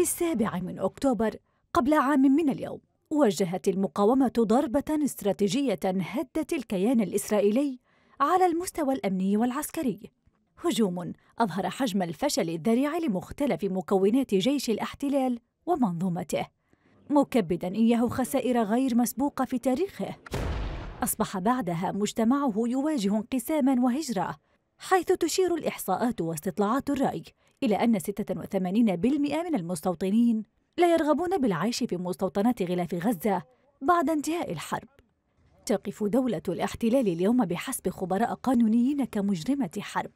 في 7 أكتوبر قبل عام من اليوم، وجهت المقاومة ضربة استراتيجية هدت الكيان الإسرائيلي على المستوى الأمني والعسكري، هجوم أظهر حجم الفشل الذريع لمختلف مكونات جيش الاحتلال ومنظومته، مكبداً إياه خسائر غير مسبوقة في تاريخه. أصبح بعدها مجتمعه يواجه انقساماً وهجرة، حيث تشير الإحصاءات واستطلاعات الرأي إلى أن 86% من المستوطنين لا يرغبون بالعيش في مستوطنات غلاف غزة بعد انتهاء الحرب. تقف دولة الاحتلال اليوم بحسب خبراء قانونيين كمجرمة حرب،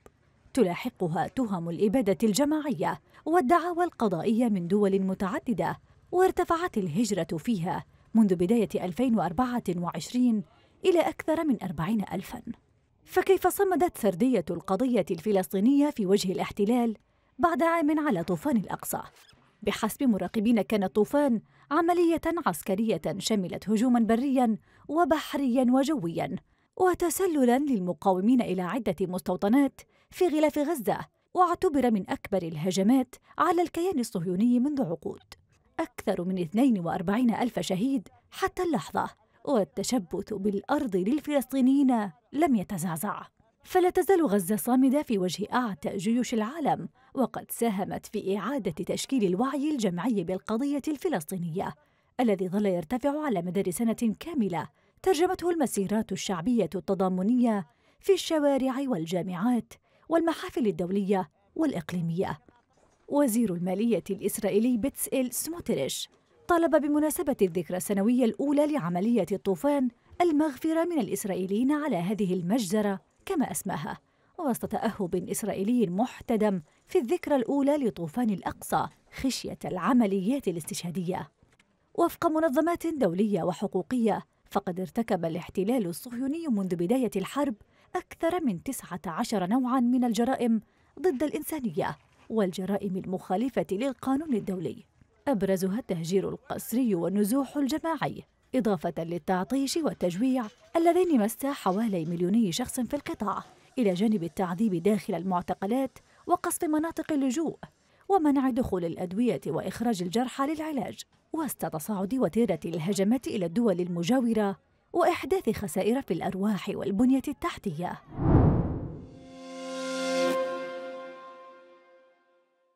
تلاحقها تهم الإبادة الجماعية والدعاوى القضائية من دول متعددة، وارتفعت الهجرة فيها منذ بداية 2024 إلى أكثر من 40,000. فكيف صمدت سردية القضية الفلسطينية في وجه الاحتلال بعد عام على طوفان الأقصى؟ بحسب مراقبين كان الطوفان عملية عسكرية شملت هجوماً برياً وبحرياً وجوياً، وتسللاً للمقاومين إلى عدة مستوطنات في غلاف غزة، واعتبر من أكبر الهجمات على الكيان الصهيوني منذ عقود. أكثر من 42,000 شهيد حتى اللحظة، والتشبث بالأرض للفلسطينيين لم يتزعزع. فلا تزال غزة صامدة في وجه أعتى جيوش العالم، وقد ساهمت في إعادة تشكيل الوعي الجمعي بالقضية الفلسطينية الذي ظل يرتفع على مدار سنة كاملة ترجمته المسيرات الشعبية التضامنية في الشوارع والجامعات والمحافل الدولية والإقليمية. وزير المالية الإسرائيلي بتسيئيل سموتريتش طلب بمناسبة الذكرى السنوية الأولى لعملية الطوفان المغفرة من الإسرائيليين على هذه المجزرة كما أسماها، وسط تأهب إسرائيلي محتدم في الذكرى الأولى لطوفان الأقصى خشية العمليات الاستشهادية. وفق منظمات دولية وحقوقية، فقد ارتكب الاحتلال الصهيوني منذ بداية الحرب أكثر من 19 نوعاً من الجرائم ضد الإنسانية والجرائم المخالفة للقانون الدولي، أبرزها التهجير القسري والنزوح الجماعي، إضافة للتعطيش والتجويع اللذين مسا حوالي 2 مليون شخص في القطاع، إلى جانب التعذيب داخل المعتقلات وقصف مناطق اللجوء ومنع دخول الأدوية وإخراج الجرحى للعلاج، وسط تصاعد وتيرة الهجمات إلى الدول المجاورة وإحداث خسائر في الأرواح والبنية التحتية.